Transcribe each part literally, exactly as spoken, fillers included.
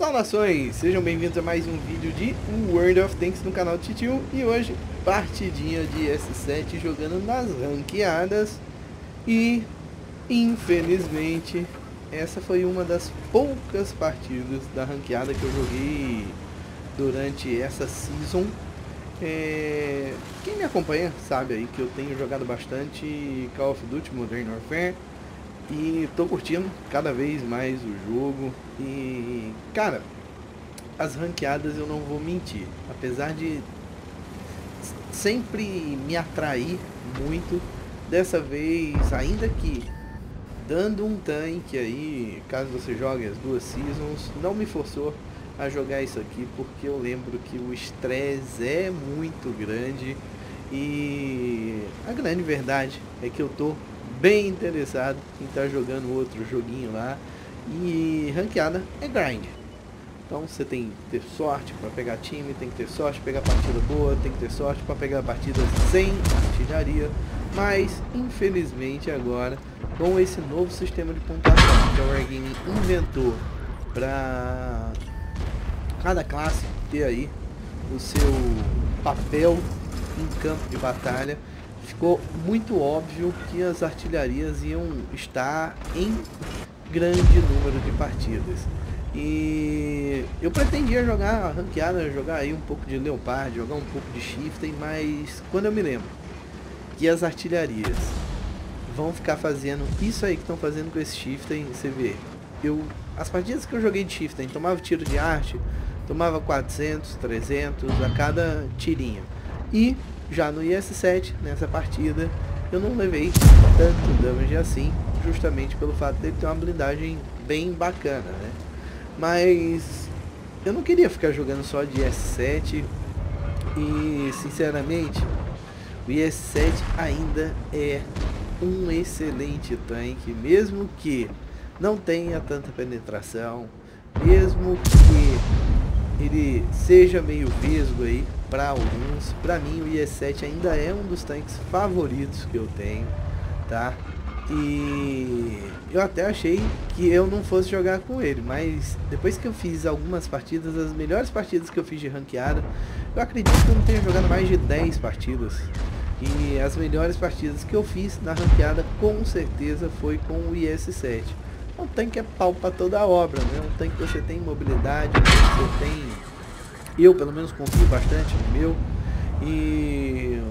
Saudações, sejam bem-vindos a mais um vídeo de World of Tanks no canal Titio. E hoje, partidinha de S sete jogando nas ranqueadas. E, infelizmente, essa foi uma das poucas partidas da ranqueada que eu joguei durante essa season. É... Quem me acompanha sabe aí que eu tenho jogado bastante Call of Duty Modern Warfare. E tô curtindo cada vez mais o jogo. E, cara, as ranqueadas, eu não vou mentir, apesar de sempre me atrair muito, dessa vez, ainda que dando um tanque aí, caso você jogue as duas seasons, não me forçou a jogar isso aqui, porque eu lembro que o estresse é muito grande. E a grande verdade é que eu tô bem interessado em estar jogando outro joguinho lá. E ranqueada é grind, então você tem que ter sorte para pegar time, tem que ter sorte para pegar partida boa, tem que ter sorte para pegar partidas sem artilharia. Mas infelizmente agora, com esse novo sistema de pontuação que a Wargaming inventou para cada classe ter aí o seu papel em campo de batalha, ficou muito óbvio que as artilharias iam estar em grande número de partidas. E eu pretendia jogar ranqueada, jogar aí um pouco de Leopard, jogar um pouco de Shifting, mas quando eu me lembro que as artilharias vão ficar fazendo isso aí que estão fazendo com esse Shifting, você vê, eu, as partidas que eu joguei de Shifting, tomava tiro de arte, tomava quatrocentos, trezentos a cada tirinho. E já no I S sete, nessa partida, eu não levei tanto damage assim, justamente pelo fato dele ter uma blindagem bem bacana, né? Mas eu não queria ficar jogando só de I S sete e, sinceramente, o I S sete ainda é um excelente tanque, mesmo que não tenha tanta penetração, mesmo que ele seja meio vesgo aí. Para alguns, para mim o I S sete ainda é um dos tanques favoritos que eu tenho, tá? E eu até achei que eu não fosse jogar com ele, mas depois que eu fiz algumas partidas, as melhores partidas que eu fiz de ranqueada, eu acredito que eu não tenho jogado mais de dez partidas. E as melhores partidas que eu fiz na ranqueada, com certeza, foi com o I S sete. Um tanque é pau para toda obra, né? Um tanque que você tem mobilidade, você tem... Eu, pelo menos, confio bastante no meu. E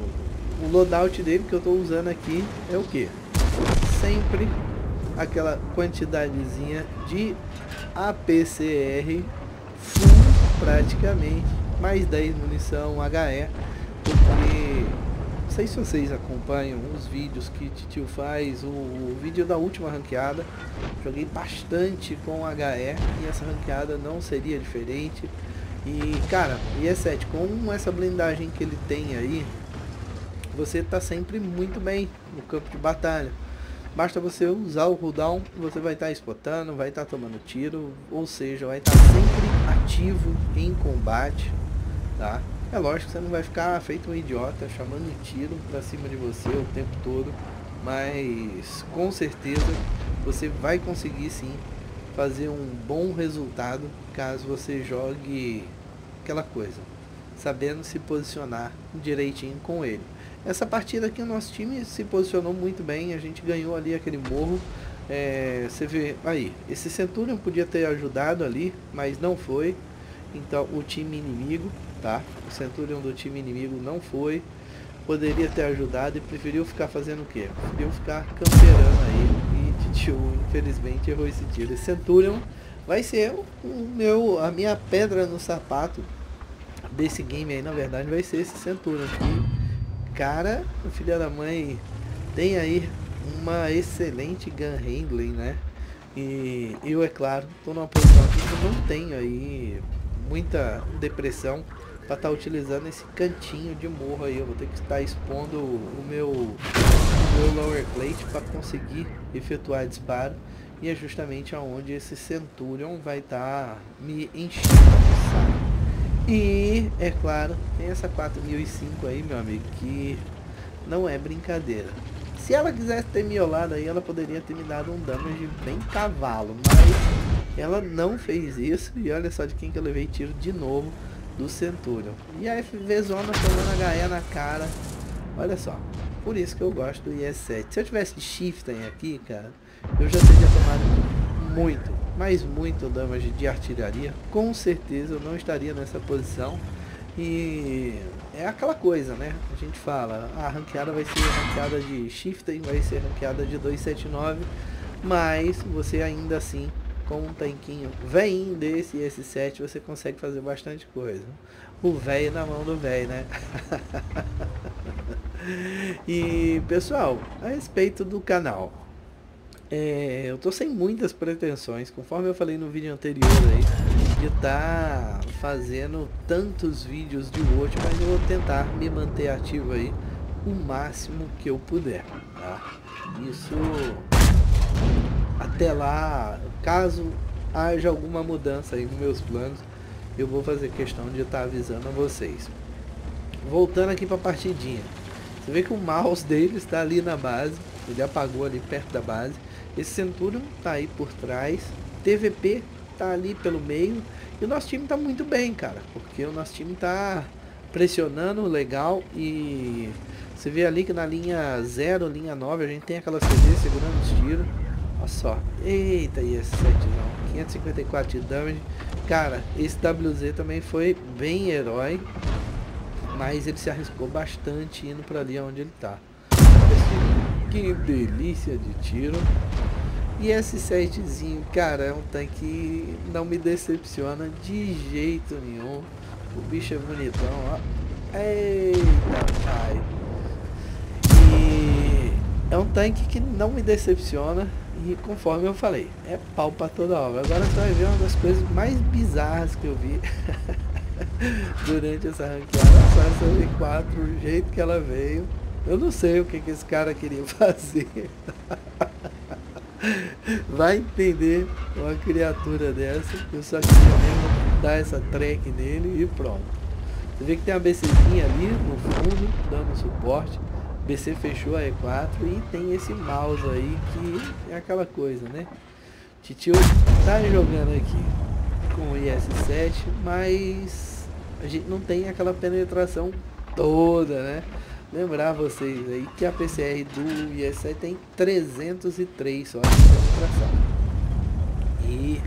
o loadout dele que eu estou usando aqui é o que? Sempre aquela quantidadezinha de A P C R full, praticamente, mais dez munição H E. Porque, não sei se vocês acompanham os vídeos que Titio faz, o, o vídeo da última ranqueada, joguei bastante com H E e essa ranqueada não seria diferente. E, cara, I S sete, com essa blindagem que ele tem aí, você tá sempre muito bem no campo de batalha. Basta você usar o cooldown, você vai estar spotando, vai estar tomando tiro, ou seja, vai estar sempre ativo em combate, tá? É lógico que você não vai ficar feito um idiota chamando tiro pra cima de você o tempo todo, mas com certeza você vai conseguir sim fazer um bom resultado caso você jogue aquela coisa, sabendo se posicionar direitinho com ele. Essa partida aqui o nosso time se posicionou muito bem, a gente ganhou ali aquele morro. É, você vê aí, esse Centurion podia ter ajudado ali, mas não foi. Então o time inimigo, tá? O Centurion do time inimigo não foi. Poderia ter ajudado e preferiu ficar fazendo o quê? Preferiu ficar camperando aí. Infelizmente errou esse tiro. Esse Centurion vai ser o meu, a minha pedra no sapato desse game aí, na verdade, vai ser esse Centurion aqui. Cara, o filho da mãe tem aí uma excelente gun handling, né? E eu, é claro, tô numa posição aqui que eu não tenho aí muita depressão para estar tá utilizando esse cantinho de morro aí. Eu vou ter que estar expondo o meu... meu lower plate para conseguir efetuar disparo, e é justamente aonde esse Centurion vai estar tá me enchendo, sabe? E é claro, tem essa quatro mil e cinco aí, meu amigo, que não é brincadeira. Se ela quisesse ter miolado aí, ela poderia ter me dado um damage bem cavalo, mas Ela não fez isso e olha só de quem que eu levei tiro de novo, do Centurion. E a F V zona tomando a H E na cara. Olha só, por isso que eu gosto do I S sete. Se eu tivesse de Shifting aqui, cara, eu já teria tomado muito, mas muito damage de artilharia. Com certeza eu não estaria nessa posição. E é aquela coisa, né? A gente fala, a ranqueada vai ser ranqueada de Shifting, vai ser ranqueada de dois sete nove, mas você ainda assim, com um tanquinho veinho desse e esse sete, você consegue fazer bastante coisa. O véio na mão do véio, né? E pessoal, a respeito do canal, é, eu tô sem muitas pretensões, conforme eu falei no vídeo anterior aí, de estar tá fazendo tantos vídeos de hoje, mas eu vou tentar me manter ativo aí o máximo que eu puder, tá? Isso até lá, caso haja alguma mudança aí nos meus planos, eu vou fazer questão de estar tá avisando a vocês. Voltando aqui para a partidinha, você vê que o mouse dele está ali na base, ele apagou ali perto da base, esse Centurion tá aí por trás, T V P tá ali pelo meio, e o nosso time tá muito bem, cara, porque o nosso time tá pressionando legal. E você vê ali que na linha zero, linha nove, a gente tem aquela C D segurando os tiros. Olha só, eita, e esse setezão, quinhentos e cinquenta e quatro de damage, cara. Esse W Z também foi bem herói, mas ele se arriscou bastante indo para ali onde ele tá. Que delícia de tiro. E esse setzinho, cara, é um tanque que não me decepciona de jeito nenhum. O bicho é bonitão, ó. Eita, pai. E é um tanque que não me decepciona. E conforme eu falei, é pau pra toda obra. Agora você vai ver uma das coisas mais bizarras que eu vi durante essa ranqueada. Só essa V quatro, o jeito que ela veio. Eu não sei o que, que esse cara queria fazer. Vai entender uma criatura dessa. Eu só queria mesmo dar essa track nele e pronto. Você vê que tem a BCzinha ali no fundo, dando suporte. B C fechou a E quatro e tem esse mouse aí que é aquela coisa, né? Titio tá jogando aqui com o I S sete, mas a gente não tem aquela penetração toda, né? Lembrar vocês aí que a P C R do I S sete tem trezentos e três só de penetração. E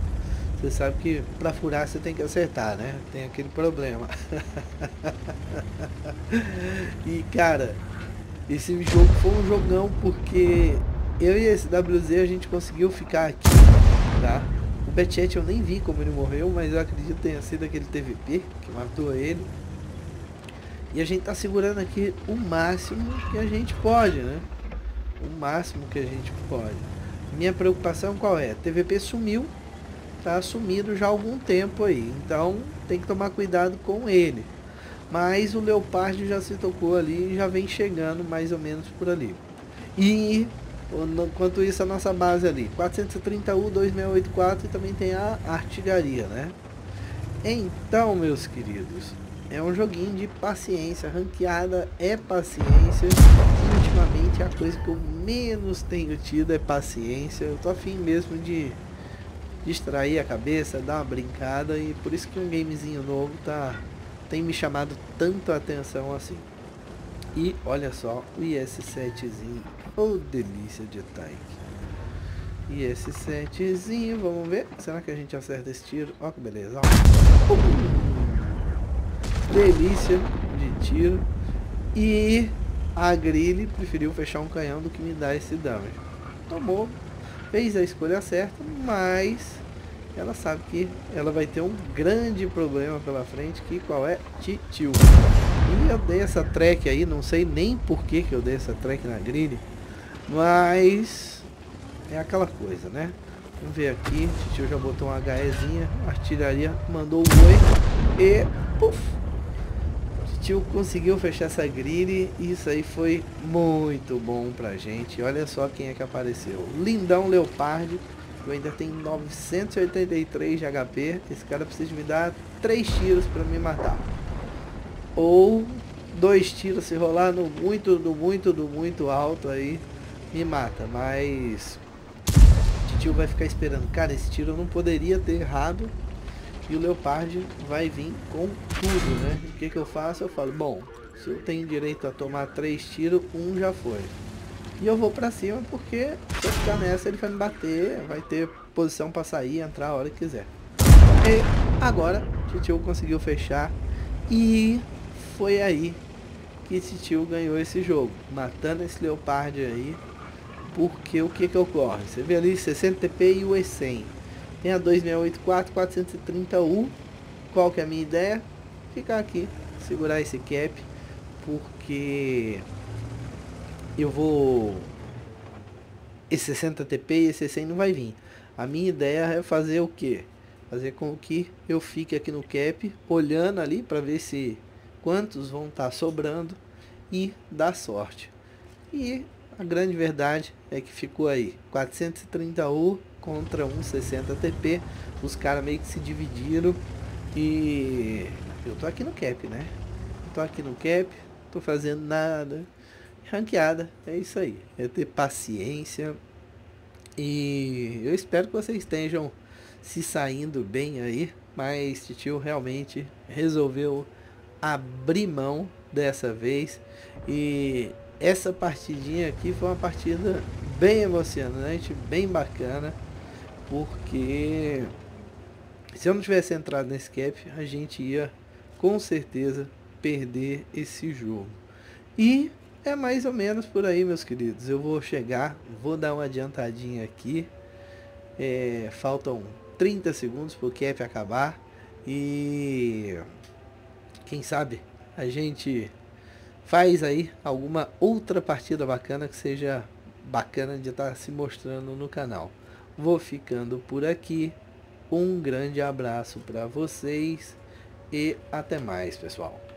você sabe que para furar você tem que acertar, né? Tem aquele problema. E cara, esse jogo foi um jogão porque eu e esse W Z a gente conseguiu ficar aqui, tá? O Betchett eu nem vi como ele morreu, mas eu acredito que tenha sido aquele T V P que matou ele. E a gente tá segurando aqui o máximo que a gente pode, né? O máximo que a gente pode. Minha preocupação qual é? T V P sumiu, tá sumido já há algum tempo aí. Então tem que tomar cuidado com ele. Mas o Leopard já se tocou ali e já vem chegando mais ou menos por ali. E enquanto isso a nossa base ali, quatrocentos e trinta U, dois seis oito quatro, e também tem a artilharia, né? Então, meus queridos, é um joguinho de paciência. Ranqueada é paciência. E ultimamente a coisa que eu menos tenho tido é paciência. Eu tô afim mesmo de distrair a cabeça, dar uma brincada. E por isso que um gamezinho novo tá, tem me chamado tanto a atenção assim. E olha só o I S setezinho. Oh, delícia de tanque. I S setezinho, vamos ver. Será que a gente acerta esse tiro? Ó que beleza. Ó. Uh! Delícia de tiro. E a Grille preferiu fechar um canhão do que me dar esse damage. Tomou, fez a escolha certa, mas ela sabe que ela vai ter um grande problema pela frente, que qual é? Titio. E eu dei essa track aí, não sei nem por que que eu dei essa track na Grille, mas é aquela coisa, né? Vamos ver aqui, Titio já botou uma HEzinha, artilharia, mandou o boi e puf! Tio conseguiu fechar essa Grille, isso aí foi muito bom pra gente. Olha só quem é que apareceu. Lindão Leopard, eu ainda tenho novecentos e oitenta e três de H P. Esse cara precisa me dar três tiros pra me matar. Ou dois tiros se rolar no muito, do muito, do muito alto aí, me mata. Mas tio vai ficar esperando. Cara, esse tiro eu não poderia ter errado. E o Leopard vai vir com tudo, né? O que que eu faço? Eu falo, bom, se eu tenho direito a tomar três tiros, um já foi. E eu vou pra cima porque se eu ficar nessa ele vai me bater, vai ter posição pra sair, entrar a hora que quiser. E agora, o tio conseguiu fechar e foi aí que esse tio ganhou esse jogo. Matando esse Leopard aí, porque o que que ocorre? Você vê ali sessenta T P e o E cem. Tem a dois seis oito quatro, quatrocentos e trinta U. Qual que é a minha ideia? Ficar aqui, segurar esse cap, porque eu vou... Esse sessenta T P e esse cem não vai vir. A minha ideia é fazer o que? Fazer com que eu fique aqui no cap, olhando ali para ver se quantos vão estar tá sobrando e dar sorte. E a grande verdade é que ficou aí quatrocentos e trinta U contra um sessenta T P. Os caras meio que se dividiram e eu tô aqui no cap, né? Tô aqui no cap, tô fazendo nada. Ranqueada, é isso aí. É ter paciência. E eu espero que vocês estejam se saindo bem aí. Mas tio realmente resolveu abrir mão dessa vez. E essa partidinha aqui foi uma partida bem emocionante, bem bacana. Porque se eu não tivesse entrado nesse cap, a gente ia com certeza perder esse jogo. E é mais ou menos por aí, meus queridos. Eu vou chegar, vou dar uma adiantadinha aqui. É, faltam trinta segundos para o cap acabar. E quem sabe a gente faz aí alguma outra partida bacana que seja bacana de estar se mostrando no canal. Vou ficando por aqui. Um grande abraço para vocês e até mais, pessoal.